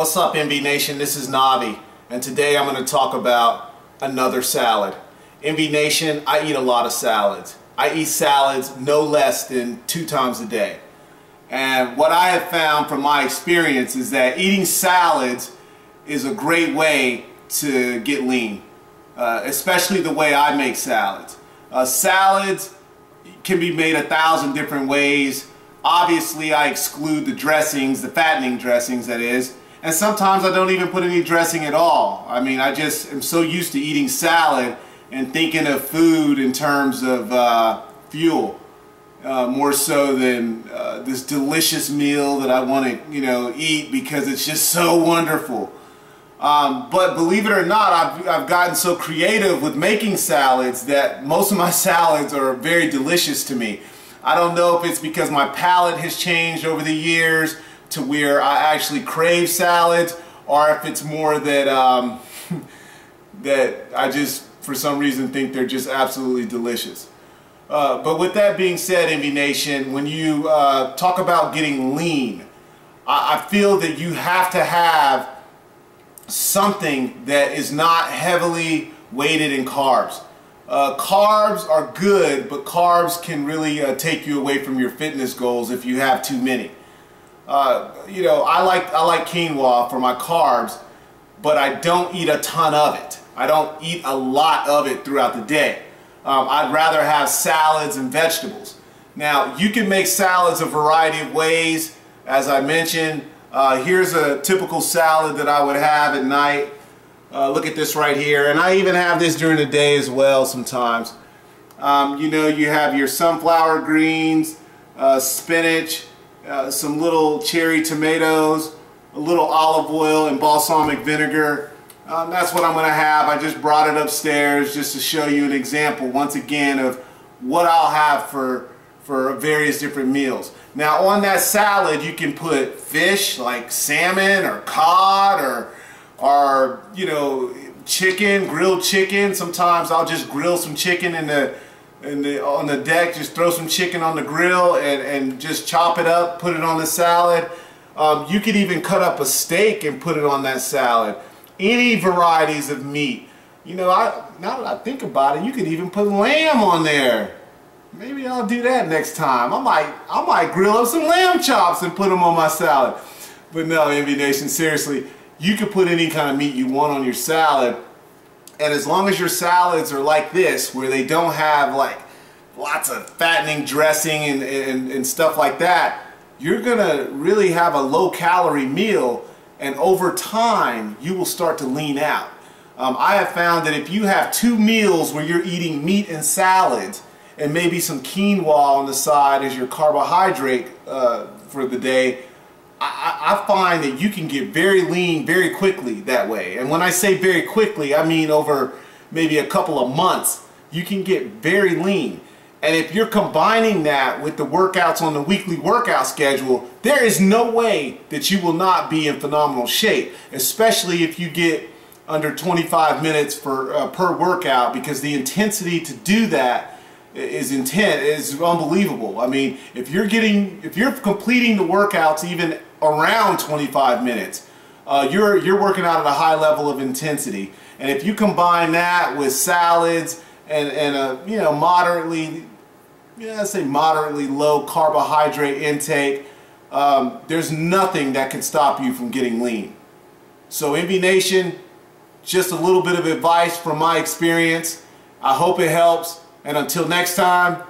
What's up, NV Nation? This is Navi, and today I'm going to talk about another salad. NV Nation, I eat a lot of salads. I eat salads no less than 2 times a day. And what I have found from my experience is that eating salads is a great way to get lean, especially the way I make salads. Salads can be made 1,000 different ways. Obviously, I exclude the dressings, the fattening dressings, that is. And sometimes I don't even put any dressing at all. I mean, I just am so used to eating salad and thinking of food in terms of fuel, more so than this delicious meal that I want to, eat because it's just so wonderful. But believe it or not, I've gotten so creative with making salads that most of my salads are very delicious to me. I don't know if it's because my palate has changed over the years to where I actually crave salads, or if it's more that that I just for some reason think they're just absolutely delicious. But with that being said, NV Nation, when you talk about getting lean, I feel that you have to have something that is not heavily weighted in carbs. Carbs are good, but carbs can really take you away from your fitness goals if you have too many. I like quinoa for my carbs, but I don't eat a ton of it. I don't eat a lot of it throughout the day. I'd rather have salads and vegetables. Now, you can make salads a variety of ways, as I mentioned. Here's a typical salad that I would have at night. Look at this right here, and I even have this during the day as well sometimes. You have your sunflower greens, spinach, some little cherry tomatoes, a little olive oil and balsamic vinegar. That's what I'm going to have. I just brought it upstairs just to show you an example once again of what I'll have for various different meals. Now, on that salad you can put fish like salmon or cod or chicken, grilled chicken. Sometimes I'll just grill some chicken on the deck, just throw some chicken on the grill and just chop it up, put it on the salad. You could even cut up a steak and put it on that salad. Any varieties of meat. Now that I think about it, you could even put lamb on there. Maybe I'll do that next time. I might grill up some lamb chops and put them on my salad. But no, NV Nation, seriously, you can put any kind of meat you want on your salad, and as long as your salads are like this, where they don't have like lots of fattening dressing and stuff like that, you're gonna really have a low-calorie meal, and over time you will start to lean out. I have found that if you have 2 meals where you're eating meat and salads, and maybe some quinoa on the side as your carbohydrate for the day, I find that you can get very lean very quickly that way. And when I say very quickly, I mean over maybe a couple of months, you can get very lean. And if you're combining that with the workouts on the weekly workout schedule, there is no way that you will not be in phenomenal shape, especially if you get under 25 minutes per workout, because the intensity to do that is unbelievable. I mean, if you're completing the workouts even around 25 minutes, you're working out at a high level of intensity. And if you combine that with salads and a moderately low carbohydrate intake, there's nothing that can stop you from getting lean. So NV Nation, just a little bit of advice from my experience. I hope it helps. And until next time,